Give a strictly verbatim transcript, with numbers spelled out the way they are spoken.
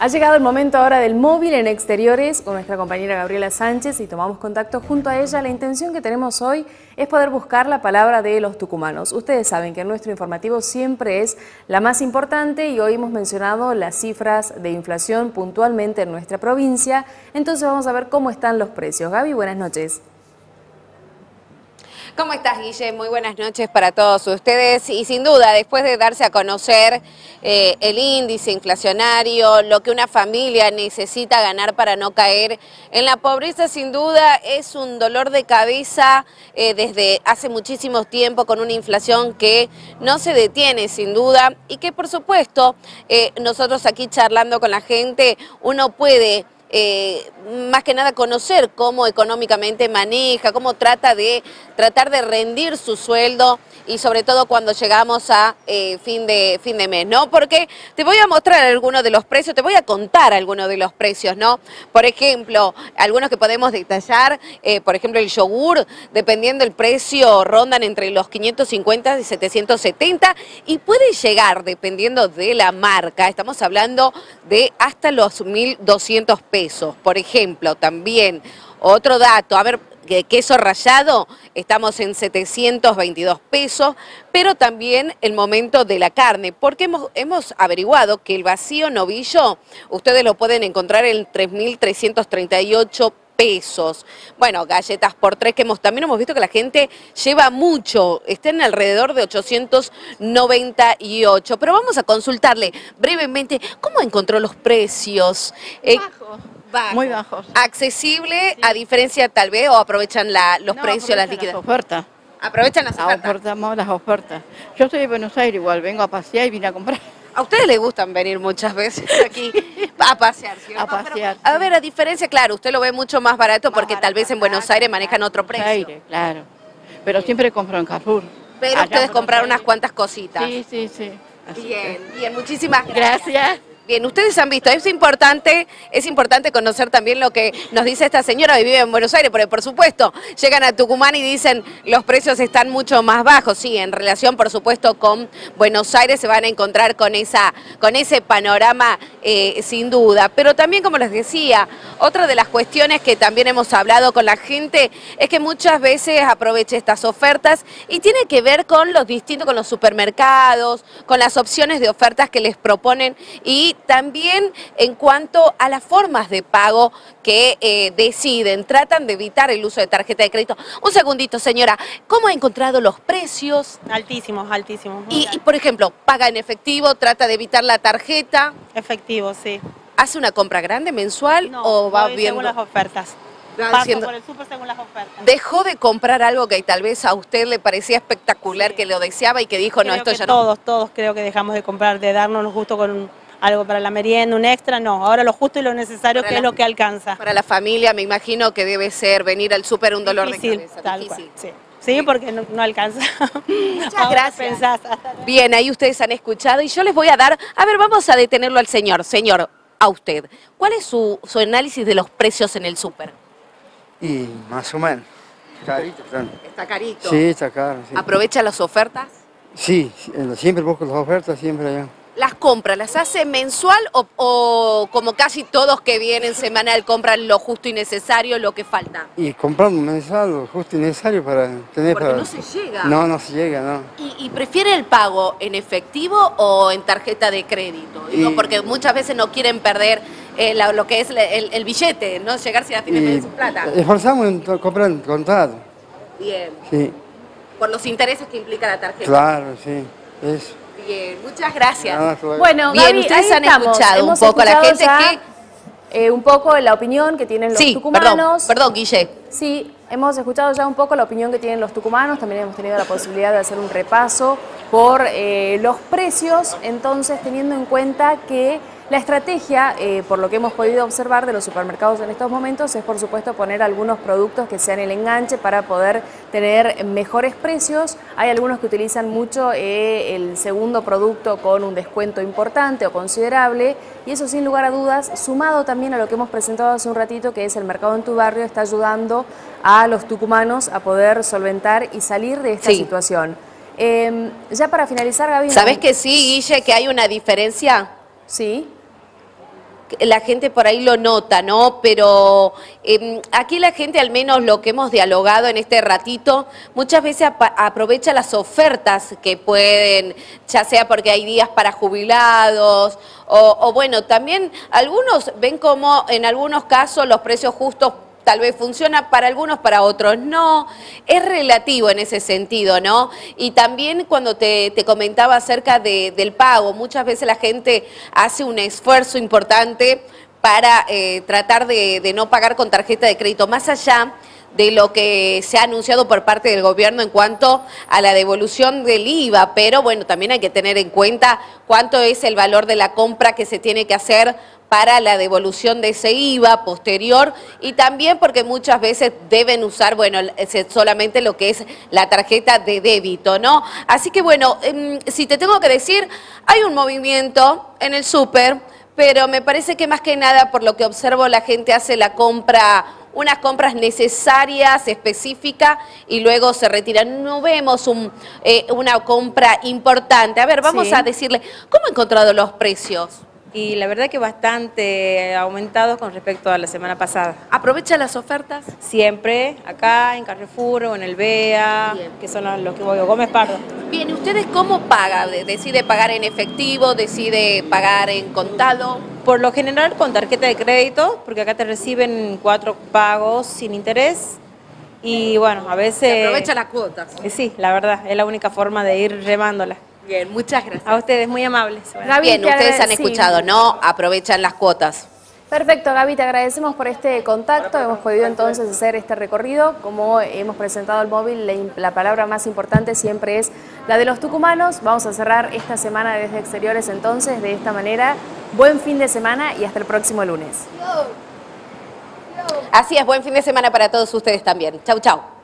Ha llegado el momento ahora del móvil en exteriores con nuestra compañera Gabriela Sánchez y tomamos contacto junto a ella. La intención que tenemos hoy es poder buscar la palabra de los tucumanos. Ustedes saben que nuestro informativo siempre es la más importante y hoy hemos mencionado las cifras de inflación puntualmente en nuestra provincia. Entonces vamos a ver cómo están los precios. Gaby, buenas noches. ¿Cómo estás, Guille? Muy buenas noches para todos ustedes. Y sin duda, después de darse a conocer eh, el índice inflacionario, lo que una familia necesita ganar para no caer en la pobreza, sin duda es un dolor de cabeza eh, desde hace muchísimo tiempo, con una inflación que no se detiene, sin duda, y que, por supuesto, eh, nosotros aquí charlando con la gente, uno puede... Eh, más que nada conocer cómo económicamente maneja, cómo trata de tratar de rendir su sueldo y sobre todo cuando llegamos a eh, fin, de, fin de mes, ¿no? Porque te voy a mostrar algunos de los precios, te voy a contar algunos de los precios, ¿no? Por ejemplo, algunos que podemos detallar, eh, por ejemplo el yogur, dependiendo el precio, rondan entre los quinientos cincuenta y setecientos setenta y puede llegar, dependiendo de la marca, estamos hablando de hasta los mil doscientos pesos. Por ejemplo, también otro dato, a ver, queso rallado, estamos en setecientos veintidós pesos, pero también el momento de la carne, porque hemos, hemos averiguado que el vacío novillo, ustedes lo pueden encontrar en tres mil trescientos treinta y ocho pesos. Bueno, galletas por tres, que hemos, también hemos visto que la gente lleva mucho, está en alrededor de ochocientos noventa y ocho, pero vamos a consultarle brevemente cómo encontró los precios. Bajo. Eh, Bajo. Muy bajos. Accesible, sí. A diferencia tal vez, o aprovechan la, los no, precios, las liquidas. Las ofertas. Aprovechan las ofertas. Aportamos las ofertas. Yo estoy de Buenos Aires igual, vengo a pasear y vine a comprar. A ustedes les gustan venir muchas veces aquí a pasear, ¿sí? A pasear. Pero, a ver, a diferencia, claro, usted lo ve mucho más barato más porque barato, tal vez en Buenos Aires manejan otro precio. Buenos Aires, claro. Pero sí. Siempre compro en Carrefour. Pero allá ustedes compraron unas cuantas cositas. Sí, sí, sí. Así bien, que... bien, muchísimas gracias. Gracias. Bien, ustedes han visto, es importante, es importante conocer también lo que nos dice esta señora que vive en Buenos Aires, porque por supuesto llegan a Tucumán y dicen los precios están mucho más bajos, sí, en relación por supuesto con Buenos Aires se van a encontrar con, esa, con ese panorama eh, sin duda, pero también como les decía, otra de las cuestiones que también hemos hablado con la gente es que muchas veces aprovecha estas ofertas y tiene que ver con los distintos, con los supermercados, con las opciones de ofertas que les proponen y también en cuanto a las formas de pago que eh, deciden, tratan de evitar el uso de tarjeta de crédito. Un segundito, señora, ¿cómo ha encontrado los precios? Altísimos, altísimos. Y, y, por ejemplo, ¿paga en efectivo, trata de evitar la tarjeta? Efectivo, sí. ¿Hace una compra grande mensual no, o va viendo? Según las ofertas. Paso siendo... por el súper según las ofertas. ¿Dejó de comprar algo que tal vez a usted le parecía espectacular, sí, que lo deseaba y que dijo, creo no, esto que ya todos, no? Todos, todos creo que dejamos de comprar, de darnos los gustos con un... algo para la merienda, un extra, no. Ahora lo justo y lo necesario, para que la, es lo que alcanza. Para la familia me imagino que debe ser venir al súper un dolor difícil, de cabeza. Tal difícil, cual, sí. Sí, porque no, no alcanza. Muchas ahora gracias. Pensás, bien, ahí ustedes han escuchado y yo les voy a dar... A ver, vamos a detenerlo al señor. Señor, a usted, ¿cuál es su, su análisis de los precios en el súper? Y más o menos. Carito, claro. Está carito. Sí, está caro. Sí. ¿Aprovecha las ofertas? Sí, siempre busco las ofertas, siempre allá. ¿Las compras las hace mensual o, o como casi todos que vienen semanal compran lo justo y necesario, lo que falta? Y compramos mensual lo justo y necesario para tener... Porque para... no se llega. No, no se llega, no. ¿Y, y prefiere el pago en efectivo o en tarjeta de crédito? Digo, y... porque muchas veces no quieren perder eh, la, lo que es el, el, el billete, no llegar si la tienen sin plata. Esforzamos en comprar contado. Bien. Sí. Por los intereses que implica la tarjeta. Claro, sí, eso. Bien, muchas gracias. Bueno, bien, Gaby, ustedes han escuchado un poco a la gente ya, que... Eh, un poco la opinión que tienen los sí, tucumanos. Perdón, perdón, Guille. Sí, hemos escuchado ya un poco la opinión que tienen los tucumanos, también hemos tenido la posibilidad de hacer un repaso por eh, los precios, entonces teniendo en cuenta que la estrategia, eh, por lo que hemos podido observar de los supermercados en estos momentos, es por supuesto poner algunos productos que sean el enganche para poder tener mejores precios. Hay algunos que utilizan mucho eh, el segundo producto con un descuento importante o considerable y eso sin lugar a dudas, sumado también a lo que hemos presentado hace un ratito, que es el mercado en tu barrio, está ayudando a los tucumanos a poder solventar y salir de esta sí. situación. Eh, ya para finalizar, Gaby... ¿Sabés que sí, Guille, que hay una diferencia? Sí. la gente por ahí lo nota, ¿no? Pero eh, aquí la gente, al menos lo que hemos dialogado en este ratito, muchas veces aprovecha las ofertas que pueden, ya sea porque hay días para jubilados, o, o bueno, también algunos ven como en algunos casos los precios justos tal vez funciona para algunos, para otros no. Es relativo en ese sentido, ¿no? Y también cuando te, te comentaba acerca de, del pago, muchas veces la gente hace un esfuerzo importante para eh, tratar de, de no pagar con tarjeta de crédito, más allá de lo que se ha anunciado por parte del gobierno en cuanto a la devolución del IVA, pero bueno, también hay que tener en cuenta cuánto es el valor de la compra que se tiene que hacer para la devolución de ese IVA posterior, y también porque muchas veces deben usar, bueno, solamente lo que es la tarjeta de débito, ¿no? Así que bueno, si te tengo que decir, hay un movimiento en el súper, pero me parece que más que nada, por lo que observo, la gente hace la compra, unas compras necesarias, específicas, y luego se retiran. No vemos un, eh, una compra importante. A ver, vamos sí. a decirle, ¿cómo han encontrado los precios? Y la verdad que bastante aumentados con respecto a la semana pasada. ¿Aprovecha las ofertas? Siempre, acá en Carrefour o en el B E A, bien, que son los que voy a Gómez Pardo. Bien, ¿ustedes cómo pagan? ¿Decide pagar en efectivo? ¿Decide pagar en contado? Por lo general con tarjeta de crédito, porque acá te reciben cuatro pagos sin interés. Y bueno, a veces... Se aprovecha las cuotas. Sí, la verdad, es la única forma de ir remándolas. Bien, muchas gracias. A ustedes, muy amables. Gaby, bien, ustedes han escuchado, sí, ¿no? Aprovechan las cuotas. Perfecto, Gaby, te agradecemos por este contacto. Hemos podido entonces hacer este recorrido. Como hemos presentado el móvil, la palabra más importante siempre es la de los tucumanos. Vamos a cerrar esta semana desde Exteriores entonces, de esta manera. Buen fin de semana y hasta el próximo lunes. Así es, buen fin de semana para todos ustedes también. Chau, chau.